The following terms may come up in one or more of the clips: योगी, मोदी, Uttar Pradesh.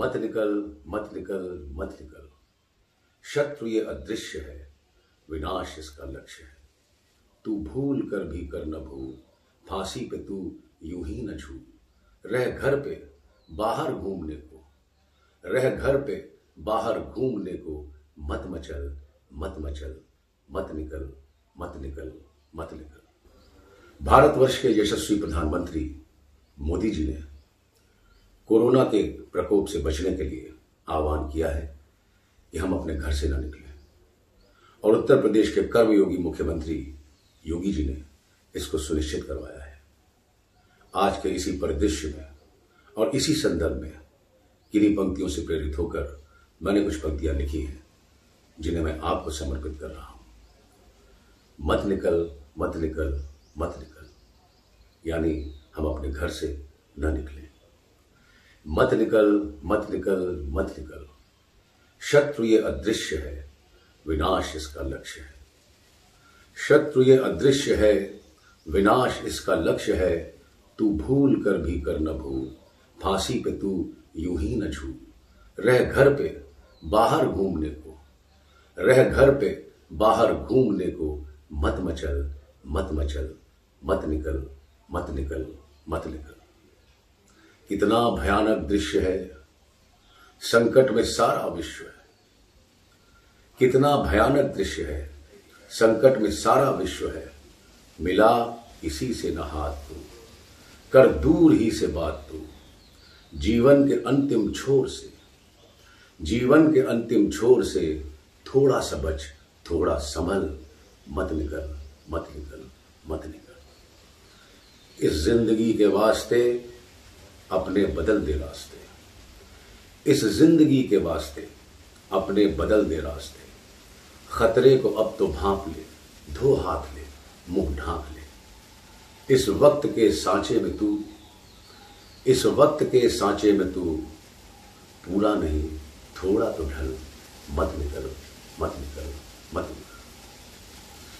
मत निकल मत निकल मत निकल। शत्रु ये अदृश्य है, विनाश इसका लक्ष्य है। तू भूल कर भी कर न भूल, फांसी पे तू यूं ही न झूल। रह घर पे बाहर घूमने को, रह घर पे बाहर घूमने को। मत मचल मत मचल, मत निकल मत निकल मत निकल। भारतवर्ष के यशस्वी प्रधानमंत्री मोदी जी ने कोरोना के प्रकोप से बचने के लिए आह्वान किया है कि हम अपने घर से ना निकलें, और उत्तर प्रदेश के कर्मयोगी मुख्यमंत्री योगी जी ने इसको सुनिश्चित करवाया है। आज के इसी परिदृश्य में और इसी संदर्भ में किन्हीं पंक्तियों से प्रेरित होकर मैंने कुछ पंक्तियां लिखी हैं, जिन्हें मैं आपको समर्पित कर रहा हूं। मत निकल मत निकल मत निकल, यानी हम अपने घर से न निकलें। मत निकल मत निकल मत निकल। शत्रु ये अदृश्य है, विनाश इसका लक्ष्य है। शत्रु ये अदृश्य है, विनाश इसका लक्ष्य है। तू भूल कर भी कर न भूल, फांसी पे तू यूं ही न झूल। रह घर पे बाहर घूमने को, रह घर पे बाहर घूमने को। मत मचल मत मचल, मत निकल मत निकल मत निकल। इतना भयानक दृश्य है, संकट में सारा विश्व है। कितना भयानक दृश्य है, संकट में सारा विश्व है। मिला इसी से न हाथ तू, कर दूर ही से बात तू। जीवन के अंतिम छोर से, जीवन के अंतिम छोर से थोड़ा सा बच थोड़ा संभल। मत निकल मत निकल मत निकल। इस जिंदगी के वास्ते अपने बदल दे रास्ते, इस जिंदगी के वास्ते अपने बदल दे रास्ते। खतरे को अब तो भांप ले, धो हाथ ले, मुंह ढांक ले। इस वक्त के सांचे में तू, इस वक्त के सांचे में तू पूरा नहीं थोड़ा तो ढल। मत निकल मत निकल मत निकल।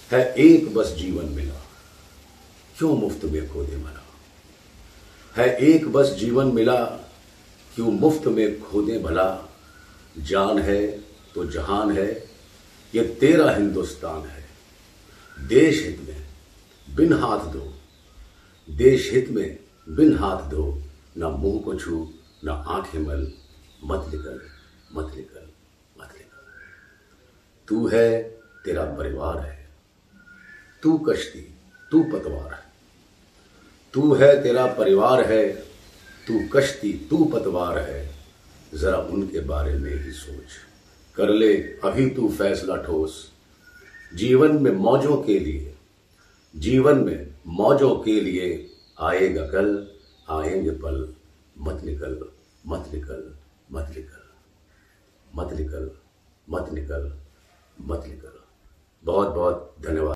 है एक बस जीवन मिला, क्यों मुफ्त में खो दे भला। है एक बस जीवन मिला, क्यों मुफ्त में खो दे भला। जान है तो जहान है, ये तेरा हिंदुस्तान है। देश हित में बिन हाथ दो, देश हित में बिन हाथ दो। ना मुंह को छू ना आंखें मल। मत निकल मत निकल मत निकल। तू है तेरा परिवार है, तू कश्ती तू पतवार है। तू है तेरा परिवार है, तू कश्ती तू पतवार है। जरा उनके बारे में ही सोच, कर ले अभी तू फैसला ठोस। जीवन में मौजों के लिए, जीवन में मौजों के लिए आएगा कल आएंगे पल। मत निकल मत निकल मत निकल, मत निकल मत निकल मत निकल। बहुत बहुत धन्यवाद।